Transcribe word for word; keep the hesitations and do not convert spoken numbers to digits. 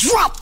Drop